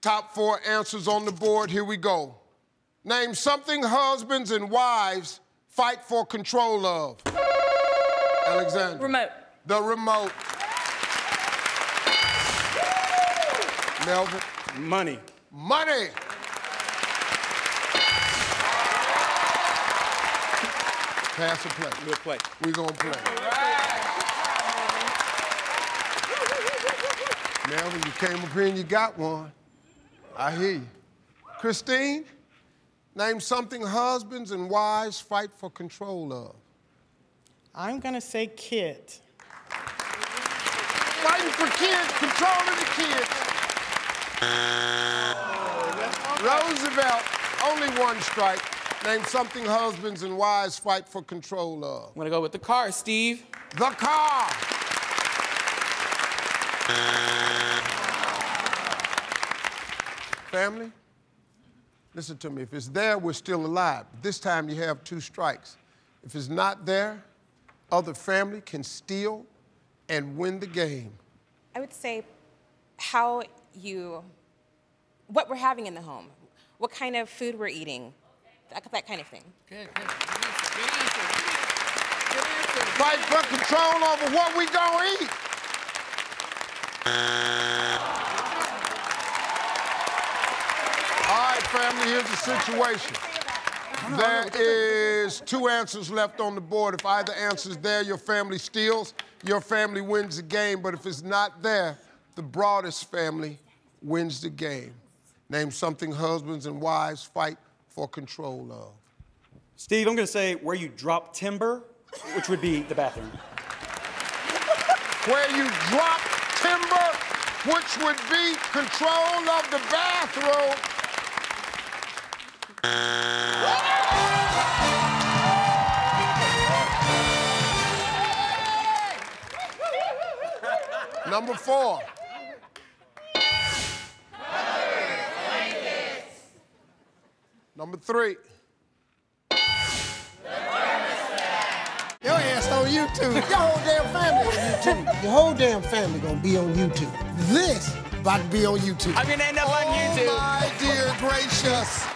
Top four answers on the board, here we go. Name something husbands and wives fight for control of. Alexandra. Remote. The remote. Melvin. Money. Money. Pass or play? We'll play. We're gonna play. Right. Melvin, you came up here and you got one. I hear you. Christine, name something husbands and wives fight for control of. I'm gonna say kid. Fighting for kids, controlling the kids. Roosevelt, only one strike. Name something husbands and wives fight for control of. I'm gonna go with the car, Steve. The car. Family, listen to me. If it's there, we're still alive. This time you have two strikes. If it's not there, other family can steal and win the game. I would say what we're having in the home, what kind of food we're eating. That kind of thing. Good, good. Good answer. Good answer. Fight for control over what we gonna eat. All right, family, here's the situation. There is two answers left on the board. If either answer's there, your family steals, your family wins the game. But if it's not there, the broadest family wins the game. Name something husbands and wives fight for control of. Steve, I'm gonna say where you drop timber, which would be the bathroom. Where you drop timber, which would be control of the bathroom. Number four. Number three. Your ass on YouTube. Your whole damn family on YouTube. Your whole damn family gonna be on YouTube. This about to be on YouTube. I'm gonna end up on YouTube. Oh my dear gracious.